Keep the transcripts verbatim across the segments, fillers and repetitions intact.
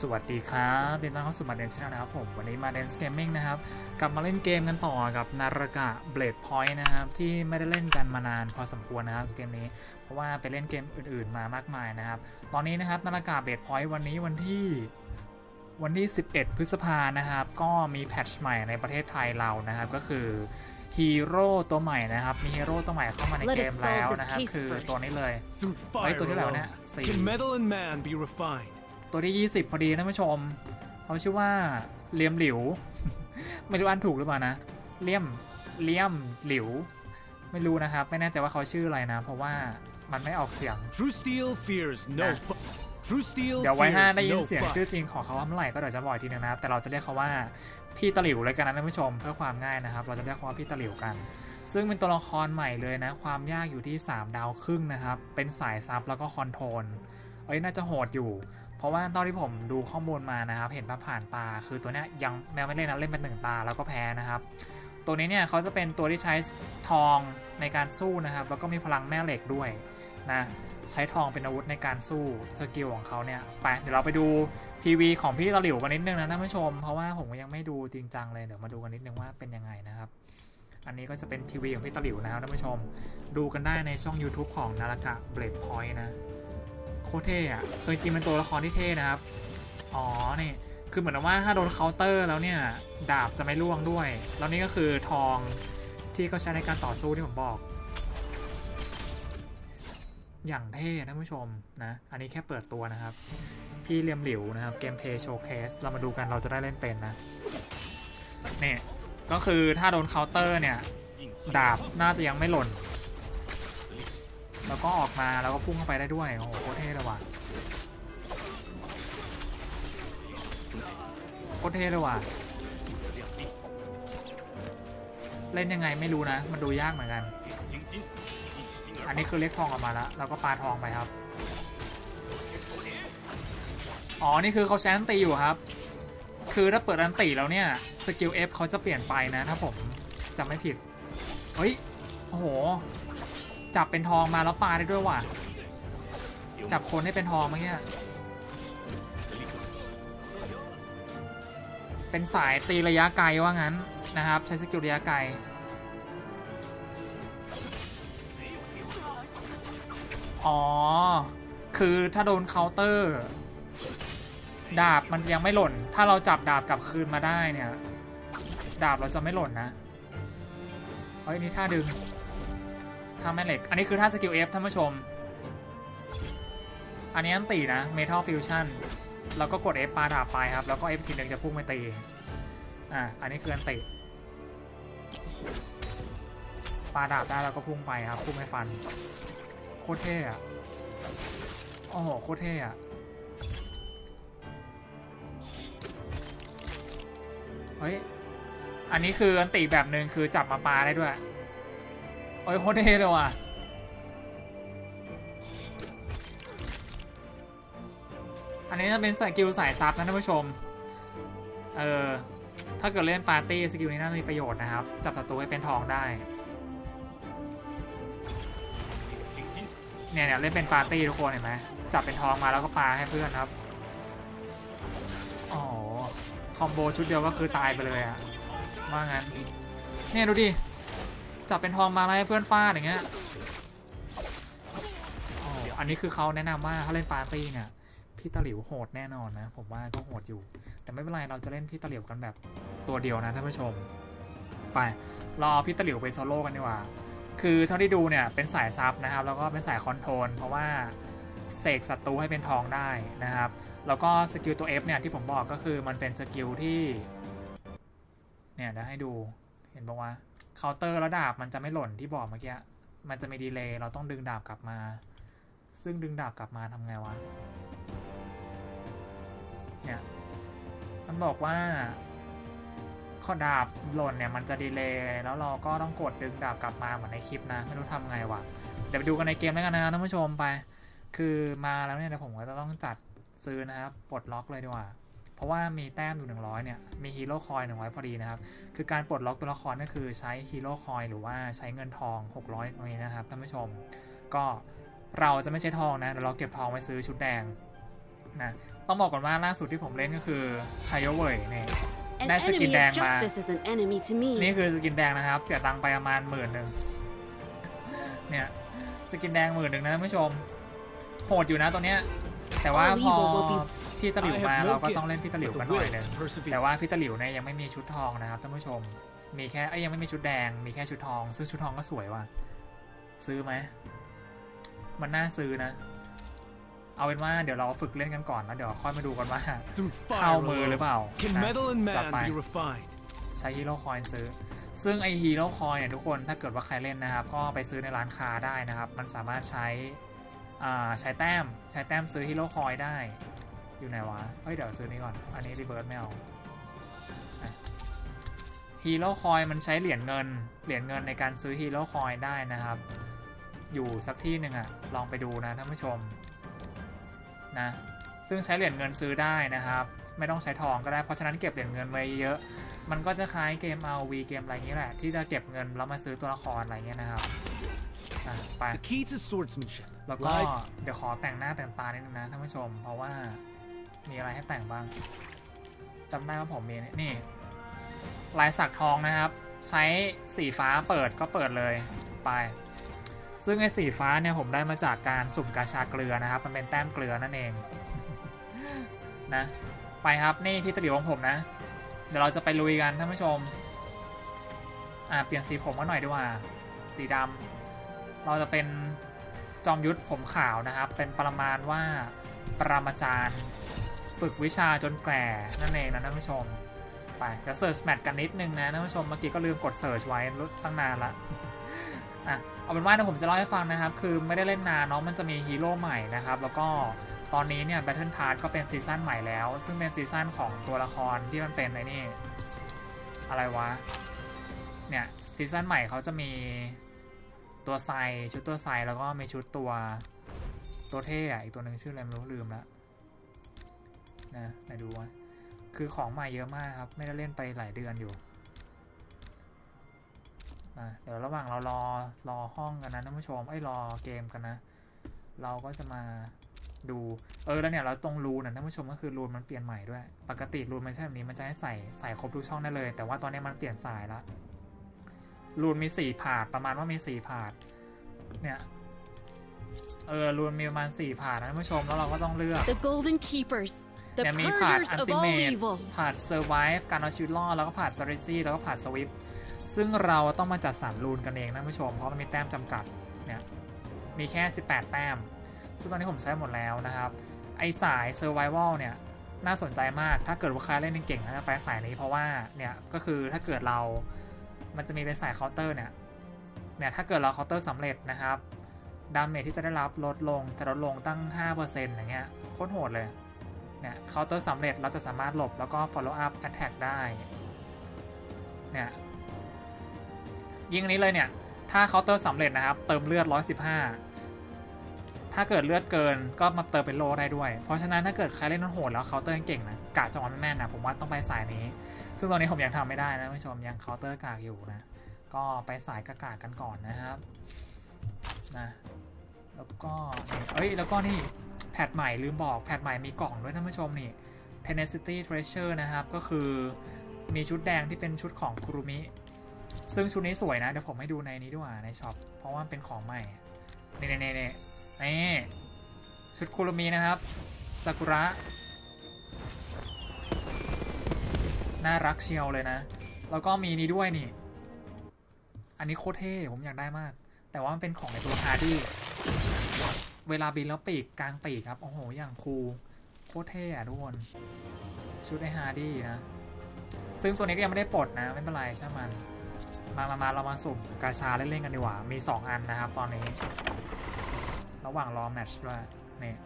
สวัสดีครับเป็นต้อนรับสู่มาเดนชแนลนะครับผมวันนี้มาเดนส์เกมมิ่งนะครับกลับมาเล่นเกมกันต่อกับนารุกะเบลดพอยต์นะครับที่ไม่ได้เล่นกันมานานพอสมควรนะครับเกมนี้เพราะว่าไปเล่นเกมอื่นๆมามากมายนะครับตอนนี้นะครับนารุกะเบลดพอยต์วันนี้วันที่วันที่สิบเอ็ดพฤษภานะครับก็มีแพทช์ใหม่ในประเทศไทยเรานะครับก็คือฮีโร่ตัวใหม่นะครับมีฮีโร่ตัวใหม่เข้ามาในเกมแล้วนะครับคือตัวนี้เลยไอตัวนี้แหละนะสี่ตัวที่ยี่สิบพอดีนะผู้ชมเขาชื่อว่าเลี่ยมหลิวไม่รู้อ่านถูกหรือเปล่านะเลี่ยมเลี่ยมหลิวไม่รู้นะครับไม่แน่ใจว่าเขาชื่ออะไรนะเพราะว่ามันไม่ออกเสียงเดี๋ยวไว้หน้าได้ยินเสียงชื่อจริงของเขาเมื่อไหร่ก็เดี๋ยวจะบอกทีนึงนะแต่เราจะเรียกเขาว่าพี่ตะหลิวเลยกันนะท่านผู้ชมเพื่อความง่ายนะครับเราจะเรียกเขาว่าพี่ตะหลิวกันซึ่งเป็นตัวละครใหม่เลยนะความยากอยู่ที่สามดาวครึ่งนะครับเป็นสายซับแล้วก็คอนโทรลเอ้ยน่าจะโหดอยู่เพราะว่าตอนที่ผมดูข้อมูลมานะครับเห็นว่าผ่านตาคือตัวเนี้ยยังแมวไม่เล่นนะเล่นเป็นหนึ่งตาแล้วก็แพ้นะครับตัวนี้เนี่ยเขาจะเป็นตัวที่ใช้ทองในการสู้นะครับแล้วก็มีพลังแม่เหล็กด้วยนะใช้ทองเป็นอาวุธในการสู้สกิลของเขาเนี่ยไปเดี๋ยวเราไปดู พี วี ของพี่ตะหลิวกันนิดนึงนะท่านผู้ชมเพราะว่าผมยังไม่ดูจริงจังเลยเดี๋ยวมาดูกันนิดนึงว่าเป็นยังไงนะครับอันนี้ก็จะเป็น พี วี ของพี่ตะหลิวนะครับท่านผู้ชมดูกันได้ในช่อง YouTube ของนารุกะเบลดพอยต์นะโคตรเท่อะเคยจริงเป็นตัวละครที่เท่นะครับอ๋อนี่คือเหมือนว่าถ้าโดนเคาน์เตอร์แล้วเนี่ยดาบจะไม่ร่วงด้วยแล้วนี่ก็คือทองที่เขาใช้ในการต่อสู้ที่ผมบอกอย่างเท่ท่านผู้ชมนะอันนี้แค่เปิดตัวนะครับพี่เลี่ยมหลิวนะครับเกมเพลย์โชว์เคสเรามาดูกันเราจะได้เล่นเป็นนะเนี่ยก็คือถ้าโดนเคาน์เตอร์เนี่ยดาบน่าจะยังไม่หล่นแล้วก็ออกมาแล้วก็พุ่งเข้าไปได้ด้วยโอ้โหโคตรเท่เลยว่ะโคตรเท่เลยว่ะเล่นยังไงไม่รู้นะมันดูยากเหมือนกันอันนี้คือเล็กทองออกมาแล้วแล้วก็ปลาทองไปครับอ๋อนี่คือเขาใช้อันตีอยู่ครับคือถ้าเปิดอันตีแล้วเนี่ยสกิลเอฟเขาจะเปลี่ยนไปนะถ้าผมจำไม่ผิดเฮ้ยโอ้โหจับเป็นทองมาแล้วปลาได้ด้วยว่ะจับคนให้เป็นทองเมื่อกี้เป็นสายตีระยะไกลว่างั้นนะครับใช้สกิลระยะไกลอ๋อคือถ้าโดนเคาน์เตอร์ดาบมันยังไม่หล่นถ้าเราจับดาบกลับคืนมาได้เนี่ยดาบเราจะไม่หล่นนะเฮ้ยนี่ท่าดึงท่าแม่เหล็กอันนี้คือท่าสกิลเอฟท่านผู้ชมอันนี้อันตีนะเมทัลฟิวชั่นแล้วก็กด F ปาดาบไปครับแล้วก็ F ทีหนึ่งจะพุ่งไปตีอ่ะอันนี้คืออันตีปาดาบได้แล้วก็พุ่งไปครับพุ่งไปฟันโคตรเท่อะโอ้โหโคตรเท่อะเฮ้ยอันนี้คืออันตีแบบหนึ่งคือจับมาปาได้ด้วยโอ้ยโคตรเท่เลยว่ะอันนี้จะเป็นสกิลสายซับนะท่านผู้ชมเออถ้าเกิดเล่นปาร์ตี้สกิลนี้น่าจะมีประโยชน์นะครับจับศัตรูให้เป็นทองได้เนี่ยเนี่ยเล่นเป็นปาร์ตี้ทุกคนเห็นไหมจับเป็นทองมาแล้วก็ปาให้เพื่อนครับอ๋อคอมโบชุดเดียวก็คือตายไปเลยอะว่างั้นเนี่ยดูดิจับเป็นทองมาแล้วให้เพื่อนฟาดอย่างเงี้ยอ๋ออันนี้คือเขาแนะนำว่าเขาเล่นปาร์ตี้เนี่ยพี่ตะหลิวโหดแน่นอนนะผมว่าก็โหดอยู่แต่ไม่เป็นไรเราจะเล่นพี่ตะหลิวกันแบบตัวเดียวนะท่านผู้ชมไปรอพี่ตะหลิวไปโซโล่กันดีกว่าคือเท่าที่ดูเนี่ยเป็นสายซับนะครับแล้วก็เป็นสายคอนโทรลเพราะว่าเสกศัตรูให้เป็นทองได้นะครับแล้วก็สกิลตัว F เนี่ยที่ผมบอกก็คือมันเป็นสกิลที่เนี่ยเดี๋ยวให้ดูเห็นบอกว่าเคาน์เตอร์แล้วดาบมันจะไม่หล่นที่บอกเมื่อกี้มันจะมีดีเลย์เราต้องดึงดาบกลับมาซึ่งดึงดาบกลับมาทำไงวะเนี่ยมันบอกว่าข้อดาบหล่นเนี่ยมันจะดีเลย์แล้วเราก็ต้องกดดึงดาบกลับมาเหมือนในคลิปนะไม่รู้ทำไงวะเดี๋ยวไปดูกันในเกมแล้วกันนะท่านผู้ชมไปคือมาแล้วเนี่ยผมก็จะต้องจัดซื้อนะครับปลดล็อกเลยดีกว่าเพราะว่ามีแต้มอยู่หนึ่งร้อยเนี่ยมีฮีโร่คอยหนึ่งร้อยพอดีนะครับคือการปลดล็อกตัวละครก็คือใช้ฮีโร่คอยหรือว่าใช้เงินทองหกร้อยตรงนี้นะครับท่านผู้ชมก็เราจะไม่ใช้ทองนะเราเก็บทองไว้ซื้อชุดแดง นะต้องบอกก่อนว่าล่าสุดที่ผมเล่นก็คือชัยเว่ยเนี่ยได้สกินแดงมานี่คือสกินแดงนะครับเสียตังค์ไปประมาณหมื่นหนึ่งเนี่ยสกินแดงหมื่นหนึ่งนะท่านผู้ชมโหดอยู่นะตัวเนี้ยแต่ว่าพอพี่ตะหลิวมาเราก็ต้องเล่นพี่ตะหลิวกันหน่อยนึงแต่ว่าพี่ตะหลิวเนี่ยยังไม่มีชุดทองนะครับท่านผู้ชมมีแค่ไอ้ยังไม่มีชุดแดงมีแค่ชุดทองซึ่งชุดทองก็สวยว่ะซื้อไหมมันน่าซื้อนะเอาเป็นว่าเดี๋ยวเราฝึกเล่นกันก่อนนะเดี๋ยวค่อยมาดูกันว่าเข้ามือหรือเปล่าจัดไปใช้ฮีโร่คอยน์ซื้อซึ่งไอฮีโร่คอยน์เนี่ยทุกคนถ้าเกิดว่าใครเล่นนะครับก็ไปซื้อในร้านค้าได้นะครับมันสามารถใช้ใช้แต้มใช้แต้มซื้อฮีโร่คอยน์ได้อยู่ไหนวะเฮ้ยเดี๋ยวซื้อนี้ก่อนอันนี้รีเวิร์สไม่เอาฮีโร่คอยน์มันใช้เหรียญเงินเหรียญเงินในการซื้อฮีโร่คอยน์ได้นะครับอยู่สักที่หนึ่งอะลองไปดูนะท่านผู้ชมนะซึ่งใช้เหรียญเงินซื้อได้นะครับไม่ต้องใช้ทองก็ได้เพราะฉะนั้นเก็บเหรียญเงินไว้เยอะมันก็จะคล้ายเกม อาร์ วี เกมอะไรนี้แหละที่จะเก็บเงินแล้วมาซื้อตัวละครอะไรเงี้ยนะครับไปแล้วก็เดี๋ยวขอแต่งหน้าแต่งตานิดนึงนะท่านผู้ชมเพราะว่ามีอะไรให้แต่งบ้างจำได้ว่าผมมีนี่ลายสักทองนะครับใช้สีฟ้าเปิดก็เปิดเลยไปซึ่งไอ้สีฟ้าเนี่ยผมได้มาจากการสุ่มกาชาเกลือนะครับมันเป็นแต้มเกลือนั่นเองนะไปครับนี่พี่ตะหลิวของผมนะเดี๋ยวเราจะไปลุยกันท่านผู้ชมอ่าเปลี่ยนสีผมมาหน่อยดีกว่าสีดำเราจะเป็นจอมยุทธผมขาวนะครับเป็นปรมาจารย์ว่าปรมาจารย์ฝึกวิชาจนแก่นั่นเองนะท่านผู้ชมไปเดี๋ยวเสิร์ชแมทกันนิดนึงนะท่านผู้ชมเมื่อกี้ก็ลืมกดเสิร์ชไว้ตั้งนานละอ่ะเอาเป็นว่าเดี๋ยวผมจะเล่าให้ฟังนะครับคือไม่ได้เล่นนานเนาะมันจะมีฮีโร่ใหม่นะครับแล้วก็ตอนนี้เนี่ย Battle Pass ก็เป็นซีซั่นใหม่แล้วซึ่งเป็นซีซั่นของตัวละครที่มันเป็นไอ้นี่อะไรวะเนี่ยซีซั่นใหม่เขาจะมีตัวไซชุดตัวไซแล้วก็มีชุดตัวตัวเท่อีกตัวหนึ่งชื่ออะไรไม่รู้ลืมละนะไหนดูวะคือของใหม่เยอะมากครับไม่ได้เล่นไปหลายเดือนอยู่เดี๋ยวระหว่างเรารอรอห้องกันนะท่านผู้ชมไอ้รอเกมกันนะเราก็จะมาดูเออแล้วเนี่ยเราตรงรูนนะท่านผู้ชมก็คือรูนมันเปลี่ยนใหม่ด้วยปกติรูนมันใช่แบบนี้มันจะให้ใส่ใส่ครบทุกช่องได้เลยแต่ว่าตอนนี้มันเปลี่ยนสายละรูนมีสี่ผาดประมาณว่ามีสี่ผาดเนี่ยเออรูนมีประมาณสี่ผาดนะท่านผู้ชมแล้วเราก็ต้องเลือกเนี่ยมีผาดอัลติเมทผาดเซอร์ไวฟ์การเอาชีวิตรอดแล้วก็ผาดสตรีซี่แล้วก็ผาดสวิฟซึ่งเราต้องมาจัดสรรรูนกันเองนะผู้ชมเพราะมันมีแต้มจำกัดเนี่ยมีแค่สิบแปดแต้มซึ่งตอนนี้ผมใช้หมดแล้วนะครับไอสาย Survival เนี่ยน่าสนใจมากถ้าเกิดว่าใครเล่นเก่งนะไปสายนี้เพราะว่าเนี่ยก็คือถ้าเกิดเรามันจะมีเป็นสายเคาน์เตอร์เนี่ยเนี่ยถ้าเกิดเราเคาน์เตอร์สำเร็จนะครับดาเมจที่จะได้รับลดลงจะลดลงตั้ง ห้าเปอร์เซ็นต์ อย่างเงี้ยโคตรโหดเลยเนี่ยเคาน์เตอร์สำเร็จเราจะสามารถหลบแล้วก็ follow up attack ได้เนี่ยยิงอันนี้เลยเนี่ยถ้าเคาน์เตอร์สำเร็จนะครับเติมเลือดหนึ่งร้อยสิบห้าถ้าเกิดเลือดเกินก็มาเติมเป็นโลได้ด้วยเพราะฉะนั้นถ้าเกิดใครเล่นโหดแล้วเคาน์เตอร์เก่งนะกาดจังหวะแม่นๆนะผมว่าต้องไปสายนี้ซึ่งตอนนี้ผมยังทำไม่ได้นะผู้ชมยังเคาน์เตอร์กากอยู่นะก็ไปสายกากากันก่อนนะครับนะแล้วก็เอ้ยแล้วก็นี่แพทใหม่ลืมบอกแพทใหม่มีกล่องด้วยท่านผู้ชมนี่ Tenacity Treasure นะครับก็คือมีชุดแดงที่เป็นชุดของคุรุมิซึ่งชุดนี้สวยนะเดี๋ยวผมให้ดูในนี้ด้วยในช็อปเพราะว่าเป็นของใหม่นี่นี่นี่นี่ชุดคุรุมินะครับซากุระน่ารักเชียวเลยนะแล้วก็มีนี้ด้วยนี่อันนี้โคตรเท่ผมอยากได้มากแต่ว่ามันเป็นของในตัวคาร์ดี้เวลาบินแล้วปีกกลางปีกครับโอ้โหอย่างคูลโคตรเท่อะทุกคนชุดในฮาร์ดี้นะซึ่งตัวนี้ก็ยังไม่ได้ปลดนะไม่เป็นไรใช่มันมามามาเรามาสุ่มกาชาเล่นๆกันดีกว่ามีสองอันนะครับตอนนี้ระหว่างรอแมตช์ด้วยเนี่ย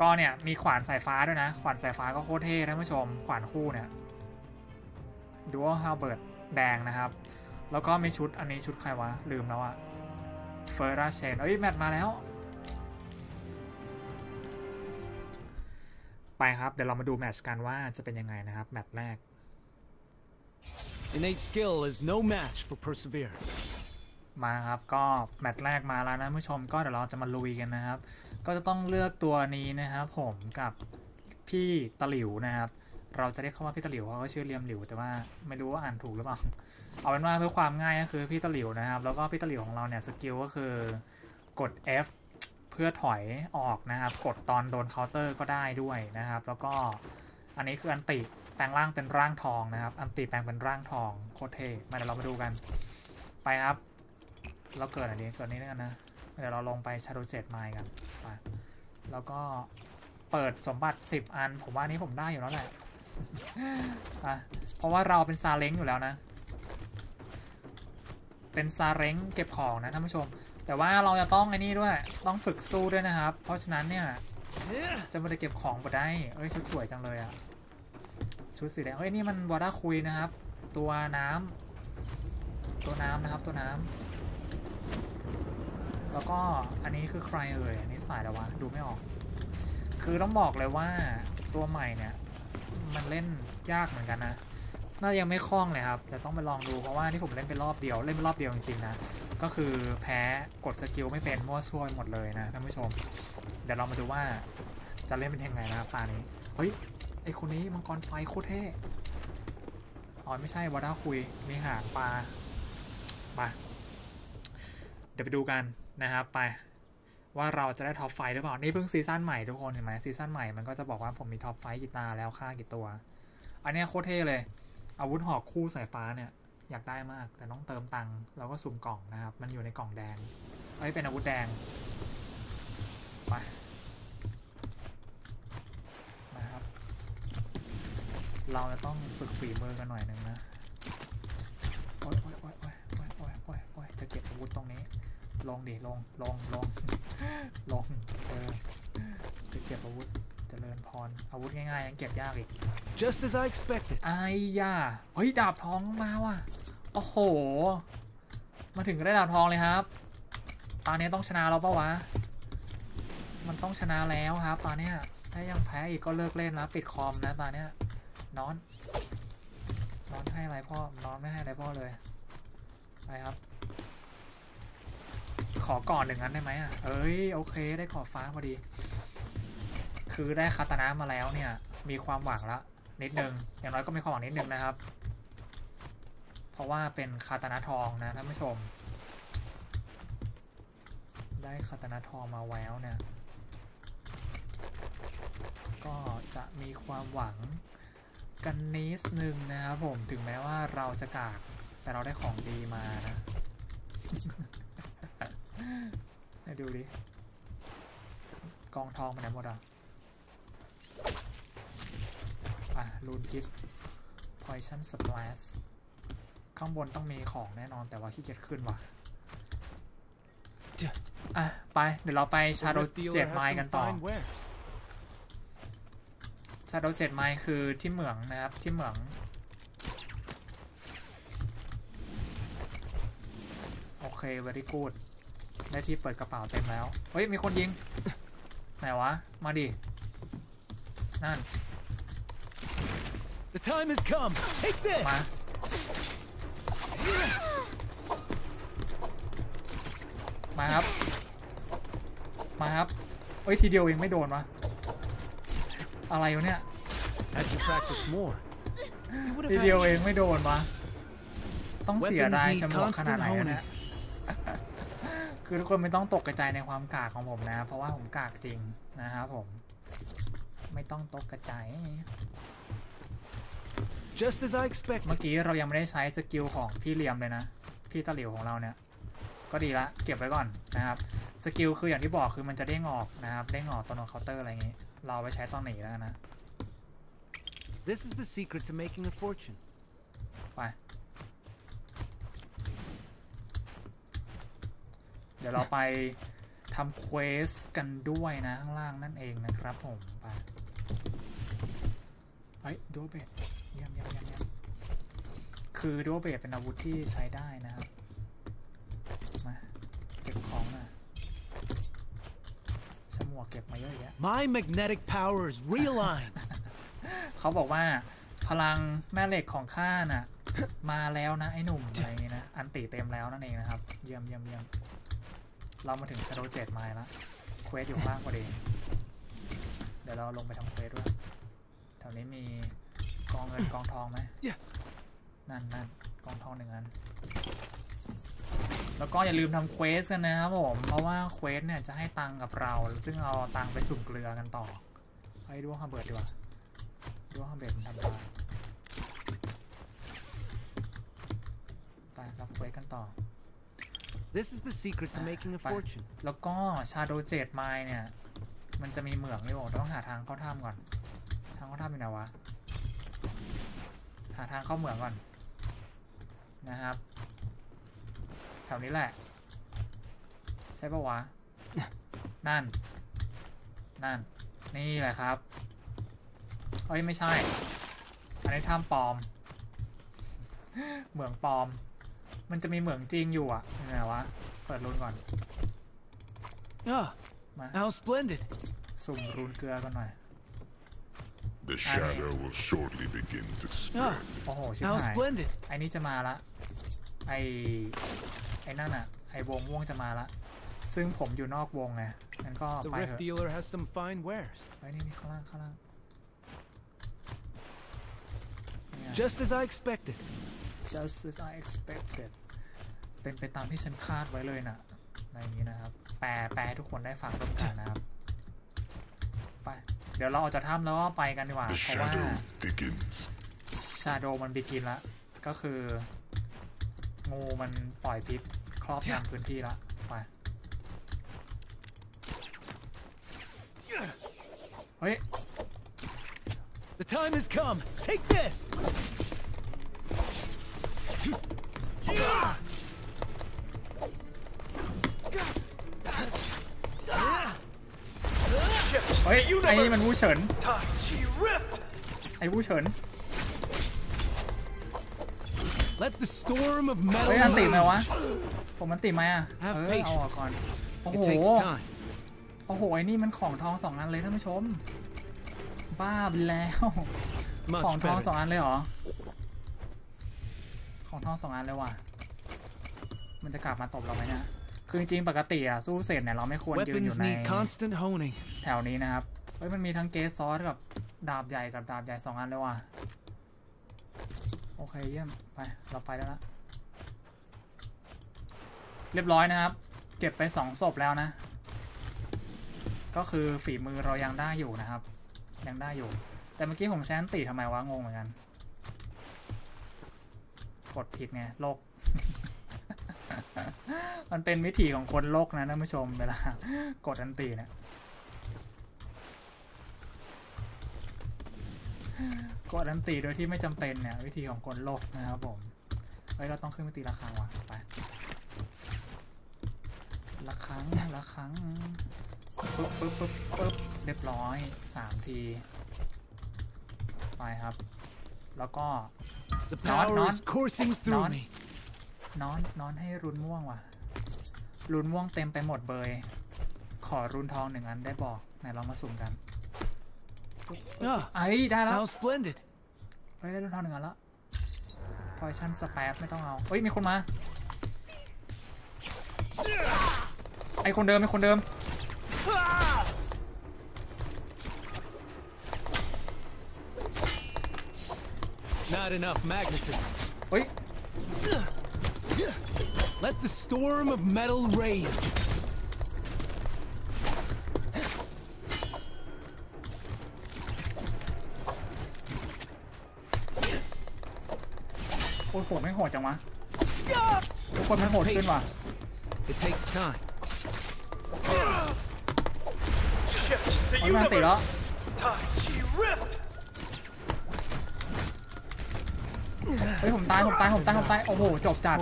ก็เนี่ยมีขวานสายฟ้าด้วยนะขวานสายฟ้าก็โคตรเท่ท่านผู้ชมขวานคู่เนี่ยดูว่าฮาวเบิร์ดแดงนะครับแล้วก็มีชุดอันนี้ชุดใครวะลืมแล้วอะเฟอร์ราเชนเอ้ยแมตช์มาแล้วไปครับเดี๋ยวเรามาดูแมตช์กันว่าจะเป็นยังไงนะครับแมตช์แรกInnate skill is no match for perseverance มาครับก็แมตช์แรกมาแล้วนะผู้ชมก็เดี๋ยวเราจะมาลุยกันนะครับก็จะต้องเลือกตัวนี้นะครับผมกับ พี่ตะหลิวนะครับเราจะเรียกเขาว่าพี่ตะหลิวเขาก็ชื่อเลียมหลิวแต่ว่าไม่รู้ว่าอ่านถูกหรือเปล่าเอาเป็นว่าเพื่อความง่ายก็คือพี่ตะหลิวนะครับแล้วก็พี่ตะหลิวของเราเนี่ยสกิลก็คือกด F เพื่อถอยออกนะครับกดตอนโดนเคาน์เตอร์ก็ได้ด้วยนะครับแล้วก็อันนี้คืออันติแปลงร่างเป็นร่างทองนะครับอันติแปลงเป็นร่างทองโคตรเท่มาเดี๋ยวเรามาดูกันไปครับเราเกิดอันนี้เกิดนี้แล้วกันนะเดี๋ยวเราลงไป Shadow เจ็ด ไมล์กันไปแล้วก็เปิดสมบัติสิบอันผมว่านี้ผมได้อยู่แล้วแหละอ่ะเพราะว่าเราเป็นซาเล้งอยู่แล้วนะเป็นซาเล้งเก็บของนะท่านผู้ชมแต่ว่าเราจะต้องไอ้นี่ด้วยต้องฝึกสู้ด้วยนะครับเพราะฉะนั้นเนี่ยจะไม่ได้เก็บของบ่ได้เอ้ยชุดสวยจังเลยอ่ะชุดสีแดงเอ้ยนี่มันวอร่าคุยนะครับตัวน้ำตัวน้ำนะครับตัวน้ำแล้วก็อันนี้คือใครเอ่ยอันนี้สายแล้ววะดูไม่ออกคือต้องบอกเลยว่าตัวใหม่เนี่ยมันเล่นยากเหมือนกันนะน่ายังไม่คล่องเลยครับแต่ต้องไปลองดูเพราะว่าที่ผมเล่นไปรอบเดียวเล่นไปรอบเดียวจริงๆนะก็คือแพ้กดสกิลไม่เป็นมั่วซั่วหมดเลยนะท่านผู้ชมเดี๋ยวเรามาดูว่าจะเล่นเป็นยังไงนะครับป่านี้เฮ้ยไอคนนี้มังกรไฟโคตรเท่อ๋อไม่ใช่วาด้าคุยมีหางปลามาเดี๋ยวไปดูกันนะครับไปว่าเราจะได้ท็อปไฟหรือเปล่านี่เพิ่งซีซั่นใหม่ทุกคนเห็นไหมซีซั่นใหม่มันก็จะบอกว่าผมมีท็อปไฟกี่ตาแล้วค่ากี่ตัวอันนี้โคตรเท่เลยอาวุธหอกคู่สายฟ้าเนี่ยอยากได้มากแต่ต้องเติมตังค์เราก็สุ่มกล่องนะครับมันอยู่ในกล่องแดงเอ้ยเป็นอาวุธแดงไปนะครับเราจะต้องฝึกฝีมือกันหน่อยนึงนะโอ๊ยโอ๊ยโอ๊ยโอ๊ยโอ๊ยโอ๊ยโอ๊ยโอ๊ยจะเก็บอาวุธตรงนี้ลงดิลงลงลงลงเออเก็บอาวุธเจริญพรอาวุธง่ายๆยังเก็บยากอีก just as I expected ไอ้ย่าเฮ้ยดาบทองมาว่ะโอ้โหมาถึงก็ได้ดาบทองเลยครับตอนนี้ต้องชนะเราเปล่าวะมันต้องชนะแล้วครับตอนนี้ถ้ายังแพ้อีกก็เลิกเล่นแล้วปิดคอมนะตอนนี้นอนนอนให้อะไรพ่อนอนไม่ให้อะไรพ่อเลยไปครับขอก่อนหนึ่งอันได้ไหมอ่ะเอ้ยโอเคได้ขอฟ้าพอดีคือได้คาตานะมาแล้วเนี่ยมีความหวังละนิดนึงอย่างน้อยก็มีความหวังนิดนึงนะครับเพราะว่าเป็นคาตานะทองนะท่านผู้ชมได้คาตานะทองมาแล้วเนี่ยก็จะมีความหวังกันนิดนึงนะครับผมถึงแม้ว่าเราจะกากแต่เราได้ของดีมานะ ดูดิกองทองมันไหนหมดอ่ะอ่ะลูนคิด Poison Splash ข้างบนต้องมีของแน่นอนแต่ว่าขี้เกียจขึ้นว่ะอ่ะไปเดี๋ยวเราไป Shadow เจ็ด ไมล์กันต่อ Shadow เจ็ด ไมล์คือที่เหมืองนะครับที่เหมืองโอเค very goodได้ที่เปิดกระเป๋าเต็มแล้วเฮ้ยมีคนยิงไหนวะมาดินั่นมามาครับมาครับเฮ้ยทีเดียวเองไม่โดนวะอะไรอยู่เนี่ยทีเดียวเองไม่โดนวะต้องเสียดายชะมวกขนาดไหนนะคือทุกคนไม่ต้องตกใจในความกากของผมนะเพราะว่าผมกากจริงนะครับผมไม่ต้องตกใจ just as I expect เมื่อกี้เรายังไม่ได้ใช้สกิลของพี่เลียมเลยนะพี่ตะหลิวของเราเนี่ยก็ดีละเก็บไว้ก่อนนะครับสกิลคืออย่างที่บอกคือมันจะเด้งออกนะครับเด้งออกตอนโดนเคาน์เตอร์อะไรอย่างงี้เราไปใช้ตอนหนีแล้วนะ this is the secret to making a fortune ไปเดี๋ยวเราไปทำเควสกันด้วยนะข้างล่างนั่นเองนะครับผมไปเฮ้ยดูเบสเยี่ยมเยี่ยมเยี่ยมคือดูเบสเป็นอาวุธที่ใช้ได้นะครับมาเก็บของมาชะมัวเก็บมาเยอะแยะ My magnetic powers realign เขาบอกว่าพลังแม่เหล็กของข้าน่ะมาแล้วนะไอ้หนุ่มอะไรอย่างงี้นะอันติเต็มแล้วนั่นเองนะครับเยี่ยมเยี่ยมเยี่ยมเรามาถึง Shadow เจ็ด ไมล์แล้วเควสอยู่ข้างล่างพอดีเดี๋ยวเราลงไปทำเควสด้วย วนี้มีกองเงินกองทองไหมนั่นนั่นกองทองหนึ่งอันแล้วก็อย่าลืมทำเควสกันนะครับผมเพราะว่าเควสเนี่ยจะให้ตังกับเราซึ่งเราตังไปสุ่มเกลือกันต่อไปดูว่าฮัมเบิร์ดดีกว่าดูว่าฮัมเบิร์ดทำอะไรไปรับเควสกันต่อแล้วก็ชาโดว์เจ็ดไมล์เนี่ยมันจะมีเหมืองอยู่ต้องหาทางเข้าถ้ำก่อนทางเข้าถ้ำอยู่ไหนวะหาทางเข้าเหมืองก่อนนะครับแถวนี้แหละใช่ปะวะนั่นนั่นนี่แหละครับเอ้ยไม่ใช่อันนี้ถ้ำปลอมเหมืองปลอมมันจะมีเหมืองจริงอยู่อ่ะยังไงวะเปิดรูนก่อนมาสุ่มรูนเกลือกันหน่อยโอ้โหชิบหายไอ้นี่จะมาละไอ้ไอ้นั่นอ่ะไอ้วงม่วงจะมาละซึ่งผมอยู่นอกวงไงงั้นก็ไปเถอะไอ้นี่มีข้างล่างข้างล่าง just as I expected just as I expected เป็นไปตามที่ฉันคาดไว้เลยนะในนี้นะครับแปลแปลทุกคนได้ฟังร่วมกันนะครับไปเดี๋ยวเราออกจากถ้ำแล้วก็ไปกันดีกว่าเพราะว่า Shadow มันบิกินละก็คืองูมันปล่อยพิษครอบงำพื้นที่ละไปเฮ้ย The time has come take this เฮ้ยไอ้นี่มันวูเฉินไอ้วูเฉินเฮ้ยอันติไหมวะผมอันติไหมอ่ะเออเอาออกก่อนโอ้โหโอ้โหไอ้นี่มันของทองสองอันเลยท่านผู้ชมบ้าไปแล้วของทองสองอันเลยเหรอของทองสองอันเลยว่ะมันจะกลับมาตบเราไหมนะคือจริงๆปกติอะสู้เสร็จเนี่ยเราไม่ควรยืนอยู่ในแถวนี้นะครับเฮ้ยมันมีทั้งเกสซอสกับดาบใหญ่กับดาบใหญ่สองอันเลยว่ะโอเคเยี่ยมไปเราไปแล้วละเรียบร้อยนะครับเก็บไปสองศพแล้วนะก็คือฝีมือเรายังได้อยู่นะครับยังได้อยู่แต่เมื่อกี้ผมแซนตีทำไมวะงงเหมือนกันกดผิดไงโลกมันเป็นวิถีของคนโลกนะท่านผู้ชมเวลากดอันตีเนี่ยกดอันตีโดยที่ไม่จำเป็นเนี่ยวิธีของคนโลกนะครับผมเฮ้ยเราต้องขึ้นไปตีละครั้งว่ะไปละครั้งละครั้งปึ๊บปึ๊บปึ๊บปึ๊บเรียบร้อยสามทีไปครับแล้วก็นอนนอนนอนนอนนอนให้รุนม่วงว่ะรุนม่วงเต็มไปหมดเบยขอรุนทองหนึ่งอันได้บอกไหนเรามาสุ่มกันไอ้ได้แล้วเฮ้ยได้รุนทองหนึ่งอันแล้วพอยชั่นสแปซไม่ต้องเอาเฮ้ยมีคนมาไอคนเดิมไอคนเดิมเฮ้ยLet the storm of metal rage. Oh, โหดไม่โหดจังวะทุกคนมันโหดขึ้นว่ะ It takes time. เอามันติดแล้วเฮ้ยผมตายผมตายผมตายผมตายโอ้โหจบจัด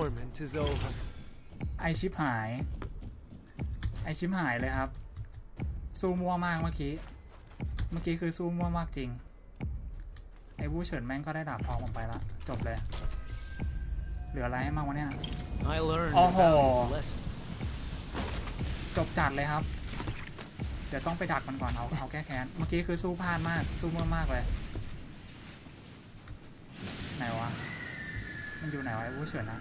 ไอชิบหายไอชิบหายเลยครับสู้มั่วมากเมื่อกี้เมื่อกี้คือสู้มั่วมากจริงไอวูเฉินแม่งก็ได้ดาบทองผมไปละจบเลยเหลืออะไรให้มากวะเนี่ยโอ้โหจบจัดเลยครับเดี๋ยวต้องไปดักมันก่อนเอาเอาแก้แค้นเมื่อกี้คือสู้พลาดมากสู้มั่วมากเลยไหนวะมันอยู่ไหนวะไอ้วูเฉินนะ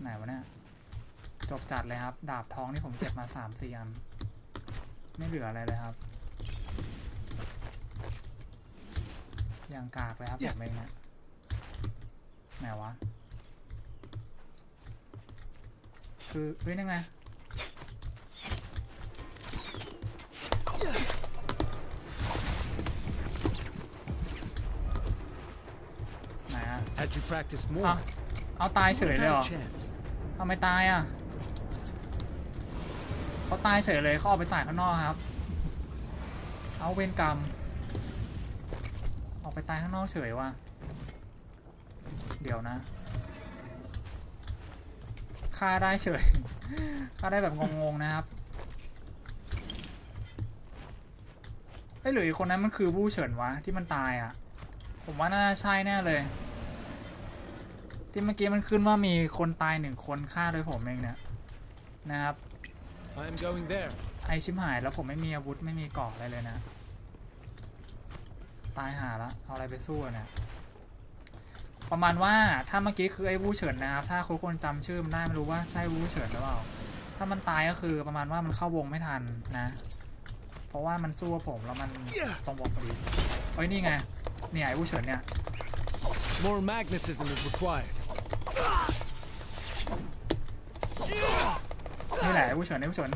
ไหนวะเนี่ยจบจัดเลยครับดาบทองที่ผมเก็บมาสามสี่อันไม่เหลืออะไรเลยครับ างกากเลยครับผมเองเนี่ยไหนวะคือเฮ้ยนั่งไงไหนอะเอาตายเฉยเลยเหรอทำไมตายอ่ะเขาตายเฉยเลยเขาออกไปตายข้างนอกครับเอาเวรกรรมออกไปตายข้างนอกเฉยว่ะเดี๋ยวนะฆ่าได้เฉยฆ่าได้แบบงงๆนะครับไอ้หรือคนนั้นมันคือผู้เฉินวะที่มันตายอ่ะผมว่าน่าใช่แน่เลยที่เมื่อกี้มันขึ้นว่ามีคนตายหนึ่งคนฆ่าโดยผมเองเนี่ยนะครับไอชิมหายแล้วผมไม่มีอาวุธไม่มีเกราะอะไรเลยนะตายหาละเอาอะไรไปสู้เนี่ยประมาณว่าถ้าเมื่อกี้คือไอ้วู้เฉินนะครับถ้าคนคนจำชื่อมันได้ไม่รู้ว่าใช่วู้เฉินหรือเปล่าถ้ามันตายก็คือประมาณว่ามันเข้าวงไม่ทันนะเพราะว่ามันสู้ผมแล้วมันตรงวงพอดีเฮ้ยนี่ไงเนี่ยไอ้วู้เฉินเนี่ย more magnetism is required นี่แหละไอ้วู้เฉินไอ้วู้เฉิน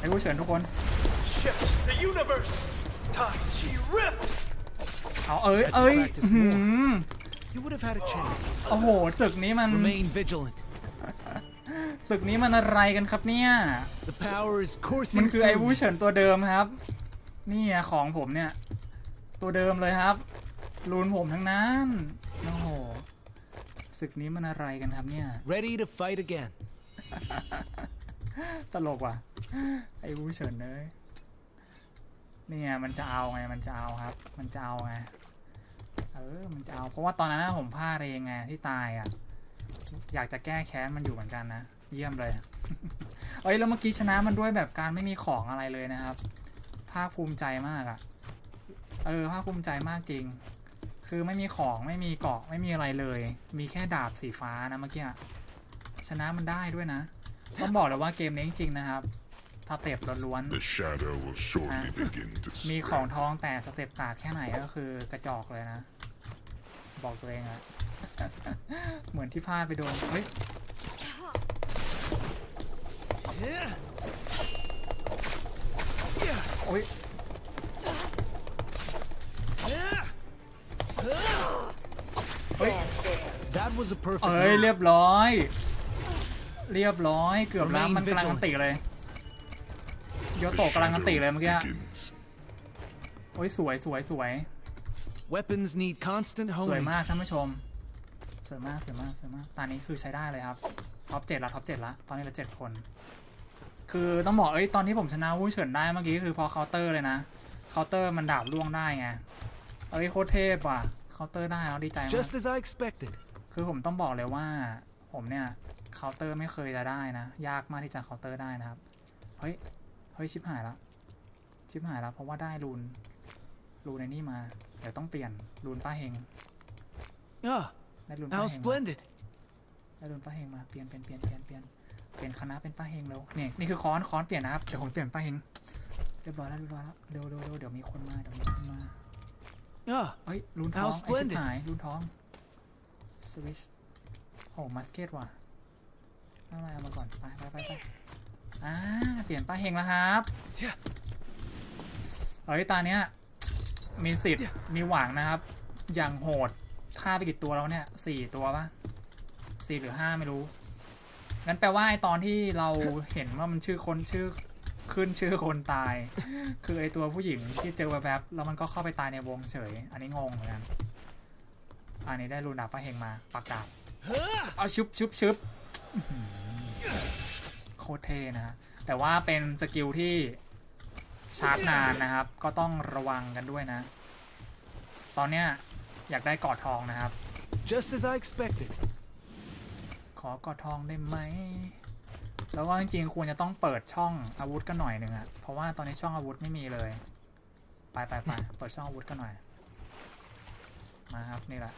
ไอ้วู้เฉินทุกคนเอาเอ้ยเอ้ยโอ้โหศึกนี้มันศึกนี้มันอะไรกันครับเนี่ยมันคือไอ้วู้เฉินตัวเดิมครับนี่ของผมเนี่ยตัวเดิมเลยครับลูนผมทั้งนั้นโอ้โหศึกนี้มันอะไรกันครับเนี่ย ready to fight again ตลกว่ะไอ้วู้เฉินเลยนี่ไงมันจะเอาไงมันจะเอาครับมันจะเอาไงเออมันจะเอาเพราะว่าตอนนั้นผมพลาดเองไงที่ตายอ่ะอยากจะแก้แค้นมันอยู่เหมือนกันนะเยี่ยมเลย เอ้ยแล้วเมื่อกี้ชนะมันด้วยแบบการไม่มีของอะไรเลยนะครับภาคภูมิใจมากอ่ะเออภาคภูมิใจมากจริงคือไม่มีของไม่มีเกราะไม่มีอะไรเลยมีแค่ดาบสีฟ้านะเมื่อกี้ชนะมันได้ด้วยนะต้องบอกเลยว่าเกมนี้จริงๆนะครับสเต็ปล้วนๆมีของทองแต่สเต็ปกากแค่ไหนก็คือกระจอกเลยนะบอกตัวเองอะเหมือนที่พลาดไปโดนเฮ้ยโอ้ยเฮ้ยเอ้ยเรียบร้อยเรียบร้อยเกือบล้างมันกำลังติเลยโยโตะกำลังตีเลยเมื่อกี้โอ้ยสวยสวยสวยสวยมากท่านผู้ชมสวยมากสวยมากสวยมากตอนนี้คือใช้ได้เลยครับท็อปเจ็ดละท็อปเจ็ดละตอนนี้เราเจ็ดคนคือต้องบอกเอ้ยตอนที่ผมชนะวู้เฉินได้เมื่อกี้คือพอเคาน์เตอร์เลยนะเคาน์เตอร์มันดาบล่วงได้ไงเอ้ยโคตรเทพว่ะเคาน์เตอร์ได้แล้วดีใจมากคือผมต้องบอกเลยว่าผมเนี่ยเคาน์เตอร์ไม่เคยจะได้นะยากมากที่จะเคาน์เตอร์ได้นะครับเฮ้ยเฮ้ยชิบหายแล้วชิบหายแล้วเพราะว่าได้รูนรูนในนี่มาเดี๋ยวต้องเปลี่ยนรูนป้าเฮงได้รูนป้าเฮงได้รูนป้าเฮงมาเปลี่ยนเปลี่ยนเปลี่ยนเปลี่ยนเปลี่ยนเปลี่ยนคณะเป็นป้าเฮงแล้วนี่นี่คือค้อนค้อนเปลี่ยนนะครับเดี๋ยวผมเปลี่ยนป้าเฮงเรียบร้อยแล้วเรียบร้อยแล้วเร็วเร็วเร็วเดี๋ยวมีคนมาเดี๋ยวมีคนมาเฮ้ยรูนท้องไอ้ชิบหายรูนท้องสวิชโอ้มาสเก็ตว่ะอะไรเอามาก่อนไปไปไปไปอ่าเปลี่ยนป้าเฮงแล้วครับเอ้ยตาเนี้ยมีสิทธิ์มีหวังนะครับอย่างโหดฆ่าไปกี่ตัวแล้วเนี่ยสี่ตัวป่ะสี่หรือห้าไม่รู้งั้นแปลว่าไอตอนที่เราเห็นว่ามันชื่อคนชื่อขึ้นชื่อคนตายคือไอตัวผู้หญิงที่เจอแวบๆแล้วมันก็เข้าไปตายในวงเฉยอันนี้งงเหมือนกันอันนี้ได้รูนดาบป้าเฮงมาปากดาบเอาชุบชุบชุบโคตรเท่นะแต่ว่าเป็นสกิลที่ชาร์จนานนะครับก็ต้องระวังกันด้วยนะตอนเนี้ยอยากได้กอดทองนะครับ just as I expected ขอกอดทองได้ไหมแล้วว่าจริงๆควรจะต้องเปิดช่องอาวุธกันหน่อยหนึ่งอะเพราะว่าตอนนี้ช่องอาวุธไม่มีเลยไปไปไปเปิดช่องอาวุธกันหน่อยมาครับนี่แหละ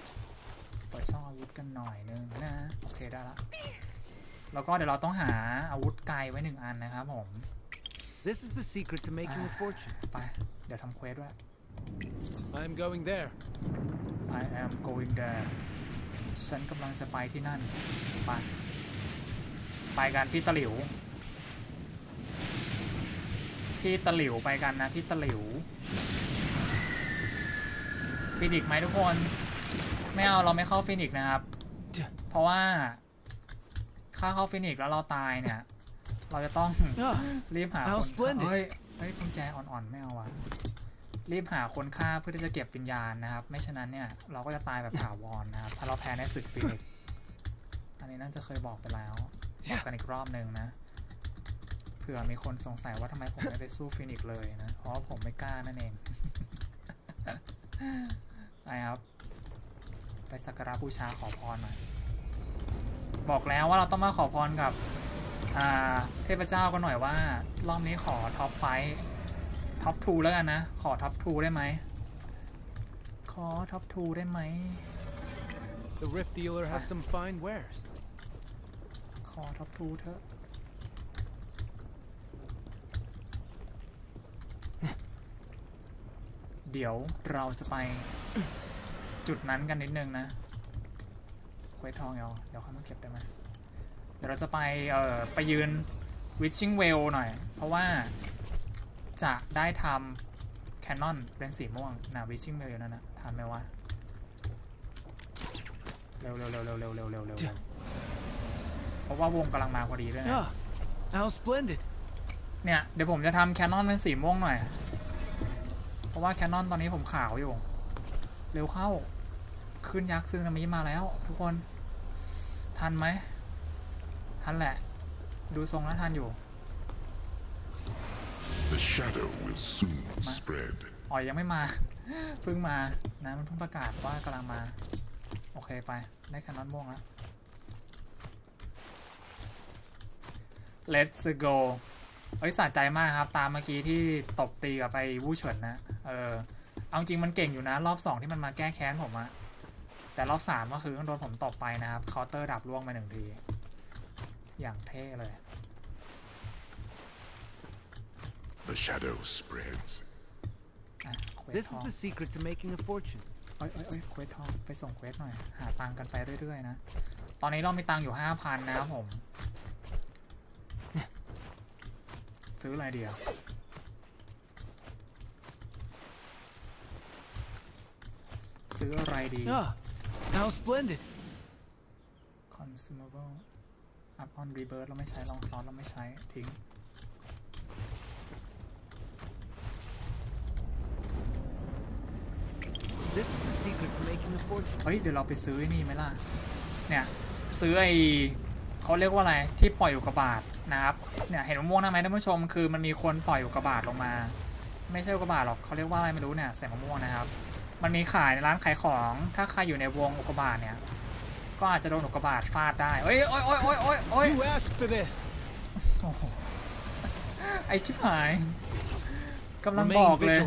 เปิดช่องอาวุธกันหน่อยนึงนะโอเคได้ละแล้วก็เดี๋ยวเราต้องหาอาวุธไกลไว้หนึ่งอันนะครับผมไปเดี๋ยวทำเควสด้วย I am going there. I am going there. ฉันกำลังจะไปที่นั่น ไปไปกันพี่ตะหลิวพี่ตะหลิวไปกันนะพี่ตะหลิวฟินิกซ์ไหมทุกคนไม่เอาเราไม่เข้าฟินิกซ์นะครับเพราะว่าถ้าเข้าฟินิกซ์แล้วเราตายเนี่ยเราจะต้องรีบหาคนเฮ้ยเฮ้ยกุญแจอ่อนๆไม่เอาว่ะรีบหาคนฆ่าเพื่อที่จะเก็บวิญญาณนะครับไม่ฉะนั้นเนี่ยเราก็จะตายแบบถาวรนะครับถ้าเราแพ้ในศึกฟินิกซ์อันนี้น่าจะเคยบอกไปแล้วบอกกันอีกรอบหนึ่งนะเผื่อมีคนสงสัยว่าทำไมผมไม่ไปสู้ฟินิกซ์เลยนะเพราะผมไม่กล้านั่นเองไปครับไปสักการะบูชาขอพรหน่อยบอกแล้วว่าเราต้องมาขอพรกับเทพเจ้ากันหน่อยว่ารอบนี้ขอท็อปไฟท์ท็อปทูแล้วกันนะขอท็อปทูได้ไหมขอท็อปทูได้ไหม The Rift Dealer has some fine wares ขอท็อปทูเถอะเดี๋ยวเราจะไปจุดนั้นกันนิดนึงนะเควสทองเอาเดี๋ยวเขามาเก็บได้ไหมเดี๋ยวเราจะไปเอ่อไปยืน Witching Well หน่อยเพราะว่าจะได้ทำแคนนอนเป็นสีม่วงนะ Witching Well อยู่นั่นนะทำไหมวะเร็วเร็วเร็วเร็วเร็วเร็วเร็วเร็วเพราะว่าวงกำลังมาพอดีด้วยนะเนี่ยเดี๋ยวผมจะทำแคนนอนเป็นสีม่วงหน่อยเพราะว่าแคนนอนตอนนี้ผมขาวอยู่เร็วเข้าขึ้นยักษ์ซึ่งนามิมาแล้วทุกคนทันไหมทันแหละดูทรงแล้วทันอยู่อ๋อยังไม่มาเพิ่งมานะมันเพิ่งประกาศว่ากำลังมาโอเคไปได้แคนนอนม่วงแล้ว Let's goเอ้ยสะใจมากครับตามเมื่อกี้ที่ตบตีกับไปวู่เฉินนะเออเอาจริงมันเก่งอยู่นะรอบสองที่มันมาแก้แค้นผมอะแต่รอบสามก็คือต้องโดนผมตบไปนะครับเคาน์เตอร์ดับล่วงมาหนึ่งทีอย่างเท่เลย The shadow spreads This is the secret to making a fortune เอ้ยเอ้ยเอ้ยเควสทองไปส่งเควสหน่อยหาตังกันไปเรื่อยๆนะตอนนี้เรามีตังอยู่ ห้าพัน นะครับผมซื้ออะไรเดียวซื้ออะไรดี Now splendid consumable up on rebirth เราไม่ใช้ลองซ้อนเราไม่ใช้ทิ้งเฮ้ยเดี๋ยวเราไปซื้อนี่ไหมล่ะเนี่ยซื้อไอเขาเรียกว่าอะไรที่ปล่อยอุกกาบาตนะครับเนี่ยเห็นมะม่วงนะไหมท่านผู้ชมคือมันมีคนปล่อยอุกกาบาตลงมาไม่ใช่อุกกาบาตหรอกเขาเรียกว่าอะไรไม่รู้เนี่ยใส่มะม่วงนะครับมันมีขายในร้านขายของถ้าใครอยู่ในวงอุกกาบาตเนี่ยก็อาจจะโดนอุกกาบาตฟาดได้เอ้ยโอ้ยโอ้ยโอ้ยโอ้ยโอ้ยไอชิบหายกำลังบอกเลย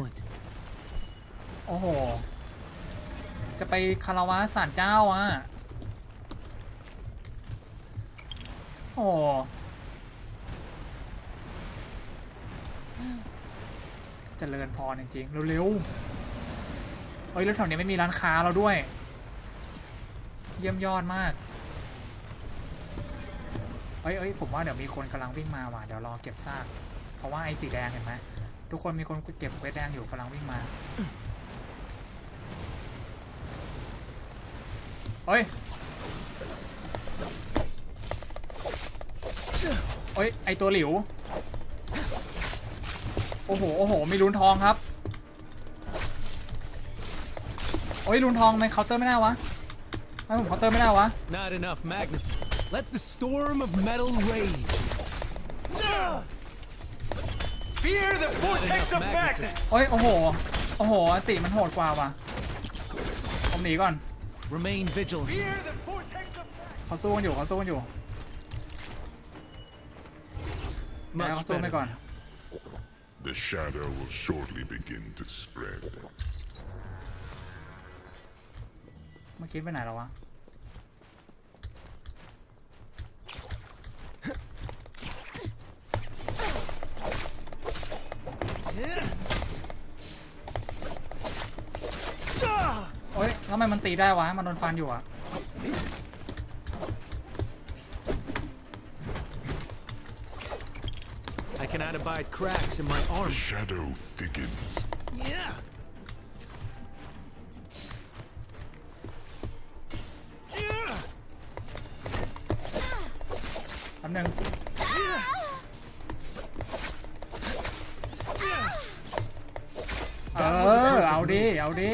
โอ้โหจะไปคารวะศาลเจ้าอ่ะโอ้เจริญพรจริงๆเร็วๆเฮ้ยแล้วแถวนี้ไม่มีร้านค้าเราด้วยเยี่ยมยอดมากเฮ้ยเฮ้ยผมว่าเดี๋ยวมีคนกำลังวิ่งมาว่ะเดี๋ยวรอเก็บซากเพราะว่าไอ้สีแดงเห็นไหมทุกคนมีคนเก็บเวทแดงอยู่กำลังวิ่งมาเฮ้ยเอ้ยไอตัวหลิวโอ้โหโอ้โหมีลุ้นทองครับโอ้ยลุ้นทองมันเคาน์เตอร์ไม่ได้วะทำไมผมเคาน์เตอร์ไม่ได้วะโอ้ยโอ้โหโอ้โหอติมันโหดกว่าวะผมหนีก่อนเขาสู้กันอยู่เขาสู้กันอยู่เดี๋ยวเขาสู้ไปก่อน The shadow will shortly begin to spread เมื่อกี้ไปไหนแล้ววะ แล้วทำไมมันตีได้วะมันโดนฟันอยู่อะI cannot abide cracks in my arm. The shadow thickens. Yeah. Yeah. I'm now. Yeah. Oh, เอาดิ เอาดิ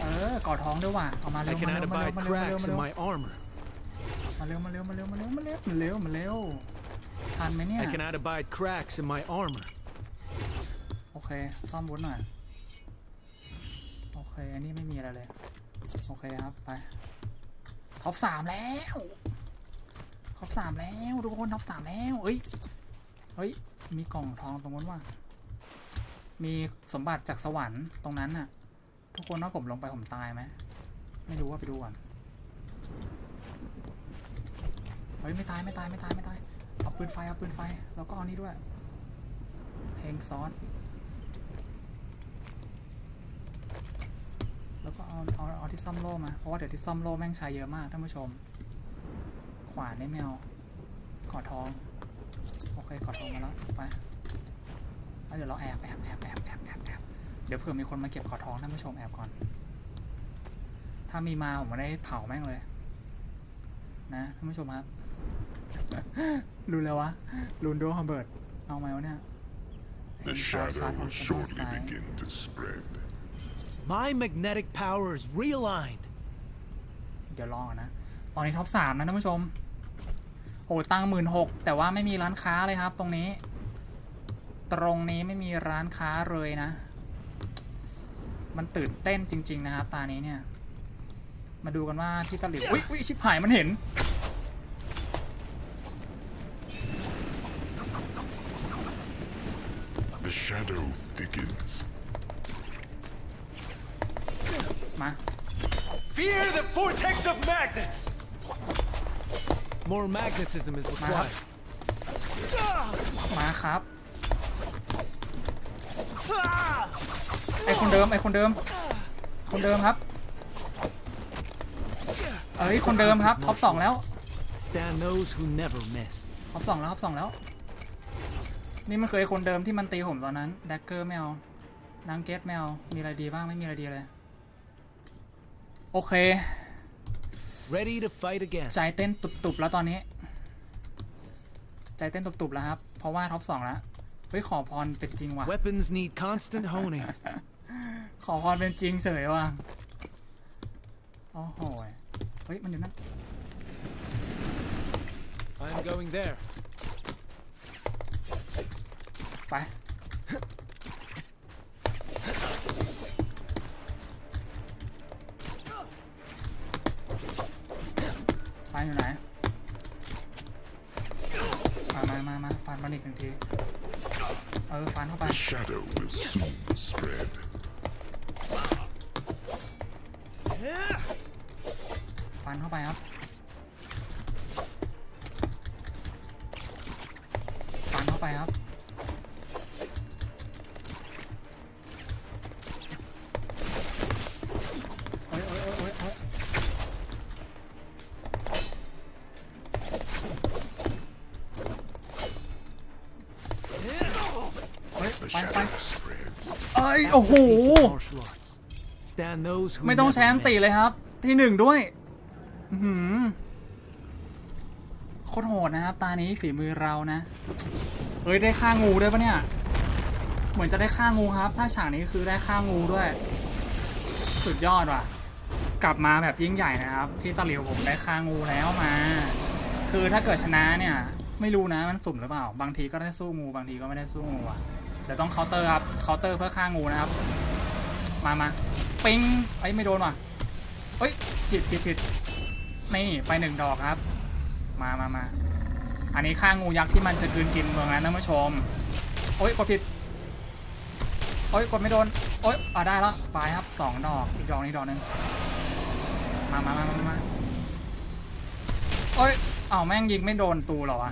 เออ กอดท้องด้วยว่ะ ออกมาเร็ว มาเร็ว มาเร็ว มาเร็ว มาเร็ว มาเร็ว มาเร็ว มาเร็ว มาเร็ว มาเร็ว มาเร็ว มาเร็วทันไหมเนี่ย I cannot abide cracks in my armor โอเคซ่อมวุ้นหน่อยโอเคอันนี้ไม่มีอะไรเลยโอเคครับไปท็อปสามแล้วท็อปสามแล้วทุกคนท็อปสามแล้วเฮ้ยเฮ้ยมีกล่องทองตรงนั้นว่ะมีสมบัติจากสวรรค์ตรงนั้นน่ะทุกคนถ้าผมลงไปผมตายไหมไม่รู้ว่าไปดูก่อนเฮ้ยไม่ตายไม่ตายไม่ตายไม่ตายเอาปืนไฟเอาปืนไฟแล้วก็เอานี่ด้วยเพลงซอสแล้วก็เอาเอาเอาที่ซ่อมโล่มาเพราะว่าเดี๋ยวที่ซ่อมโล่แม่งใช้เยอะมากท่านผู้ชมขวานได้แมวกอดทองโอเคกอดทองมาแล้วไปแล้วเดี๋ยวเราแอบแอบแอบแอบแอบแอบแอบเดี๋ยวเผื่อมีคนมาเก็บกอดทองท่านผู้ชมแอบก่อนถ้ามีมาผมไม่ได้เผาแม่งเลยนะท่านผู้ชมครับรู้แล้ววะลูนโดฮัมเบิร์ตเอาไหมวะเนี่ย The shadow will shortly begin to spread. My magnetic power is realigned. เดี๋ยวลองนะตอนนี้ท็อปสามนะท่านผู้ชมโอ้ตังหมื่นหกแต่ว่าไม่มีร้านค้าเลยครับตรงนี้ตรงนี้ไม่มีร้านค้าเลยนะมันตื่นเต้นจริงๆนะครับตานี้เนี่ยมาดูกันว่าที่ตะหลิวอุ๊ยอุ๊ยชิบหายมันเห็นThe shadow thickens. มา Fear the vortex of magnets. More magnetism is required. มาครับไอคนเดิมไอคนเดิมคนเดิมครับเอ้ยคนเดิมครับท็อปสองแล้วท็อปสองแล้วท็อปสองแล้วนี่มันเคยคนเดิมที่มันตีผมตอนนั้นแดกเกอร์ไม่เอานังเกตไม่เอามีอะไรดีบ้างไม่มีอะไรดีเลยโอเคใจเต้นตุบๆแล้วตอนนี้ใจเต้นตุบๆแล้วครับเพราะว่าท็อปสองแล้วเฮ้ยขอพรเป็นจริงว่ะ Weapons need constant honing ขอพรเป็นจริงเฉยว่ะโอ้โหเฮ้ยมันอยู่นั่น I'm going thereไปไปอยู่ไหนมามามามาฟันมันอีกหนึ่งทีเออฟันเข้าไปฟันเข้าไปครับฟันเข้าไปครับโอ้โหไม่ต้องใช้อันตีเลยครับที่หนึ่งด้วยโคตรโหดนะครับตานี้ฝีมือเรานะเอ้ยได้ฆ่างูด้วยปะเนี่ยเหมือนจะได้ฆ่างูครับถ้าฉากนี้คือได้ฆ่างูด้วยสุดยอดว่ะกลับมาแบบยิ่งใหญ่นะครับที่ตะหลิวผมได้ฆ่างูแล้วมาคือถ้าเกิดชนะเนี่ยไม่รู้นะมันสุ่มหรือเปล่าบางทีก็ได้สู้งูบางทีก็ไม่ได้สู้งูอ่ะเดี๋ยวต้องเคาน์เตอร์ครับเคาน์เตอร์เพื่อฆ่างูนะครับมามาปิงไอ้ไม่โดนว่ะเฮ้ยผิดผิดผิดนี่ไปหนึ่งดอกครับมามามาอันนี้ฆ่างูยักษ์ที่มันจะคืนกินเมืองนั้นนะท่านผู้ชมโอ้ยกดผิดโอ้ยกดไม่โดนโอ้ยอ่ะได้แล้วไปครับสองดอกอีกดอกนี้ดอกนึงมามามามาโอ้ยอ้าวแม่งยิงไม่โดนตูหรอวะ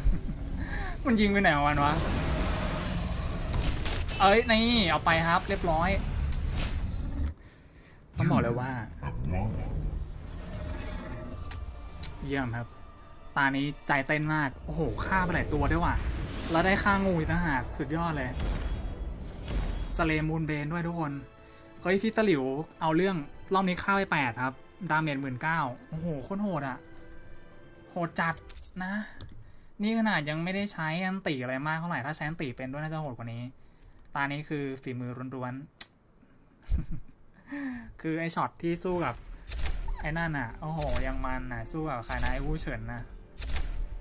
มันยิงไปไหนวันวะเอ้ยนี่เอาไปครับเรียบร้อย ต้องบอกเลยว่าเยี่ยมครับตานี้ใจเต้นมากโอ้โหฆ่าไปหลายตัวด้วยว่ะแล้วได้ฆ่างูอีกต่างหากสุดยอดเลยสเลมูนเบนด้วยทุกคนเฮ้ยพี่ตะหลิวเอาเรื่องรอบนี้ฆ่าไปแปดครับดาเมจหมื่นเก้าโอ้โหโคตรโหดอ่ะโหดจัดนะนี่ขนาดยังไม่ได้ใช้อันตีอะไรมากเท่าไหร่ถ้าใช้อันตีเป็นด้วยน่าจะโหดกว่านี้ตานี้คือฝีมือร้วนๆคือไอช็อตที่สู้กับไอ้นั่นอ่ะโอ้โหยังมันอ่ะสู้กับใครนะไอ้วูเฉินนะ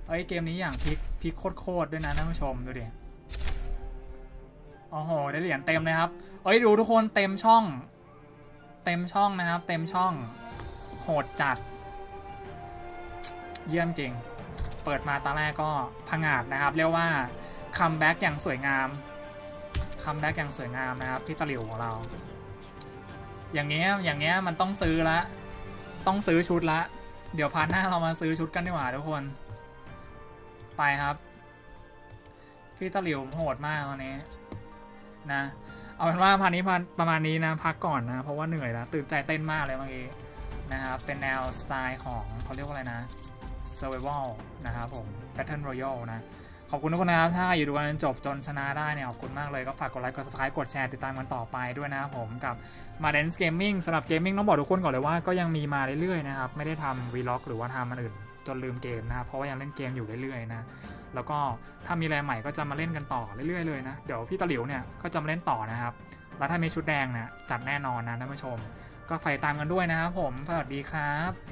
เอ้ยเกมนี้อย่างพลิกพลิกโคตรๆด้วยนะท่านผู้ชมดูดิโอ้โหได้เหรียญเต็มเลยครับเอ้ยดูทุกคนเต็มช่องเต็มช่องนะครับเต็มช่องโหดจัดเยี่ยมจริงเปิดมาตาแรกก็ผงาดนะครับเรียกว่าคัมแบ็กอย่างสวยงามคัมแบ็กอย่างสวยงามนะครับพี่ตะหลิวของเราอย่างเงี้ยอย่างเงี้ยมันต้องซื้อละต้องซื้อชุดละเดี๋ยวพาร์ทหน้าเรามาซื้อชุดกันดีกว่าทุกคนไปครับพี่ตะหลิวโหดมากตอนนี้นะเอาเป็นว่าพาร์ทนี้ประมาณนี้นะพักก่อนนะเพราะว่าเหนื่อยแล้วตื่นใจเต้นมากเลยเมื่อกี้นะครับเป็นแนวสไตล์ของเขาเรียกว่าอะไรนะ Survival นะครับผม Battle Royale นะขอบคุณทุกคนนะครับถ้าอยู่ดูกันจบจนชนะได้เนี่ยขอบคุณมากเลยก็ฝากกดไลค์กด Subscribe กดแชร์ติดตามกันต่อไปด้วยนะผมกับ Madens Gaming สำหรับเกมมิ่งต้องบอกทุกคนก่อนเลยว่าก็ยังมีมาเรื่อยๆนะครับไม่ได้ทำ Vlog หรือว่าทำมันอื่นจนลืมเกมนะครับเพราะว่ายังเล่นเกมอยู่เรื่อยๆนะแล้วก็ถ้ามีอะไรใหม่ก็จะมาเล่นกันต่อเรื่อยๆเลยนะเดี๋ยวพี่ตะหลิวเนี่ยก็จะมาเล่นต่อนะครับแล้วถ้ามีชุดแดงเนี่ยจัดแน่นอนนะท่านผู้ชมก็ใครตามกันด้วยนะครับผมสวัสดีครับ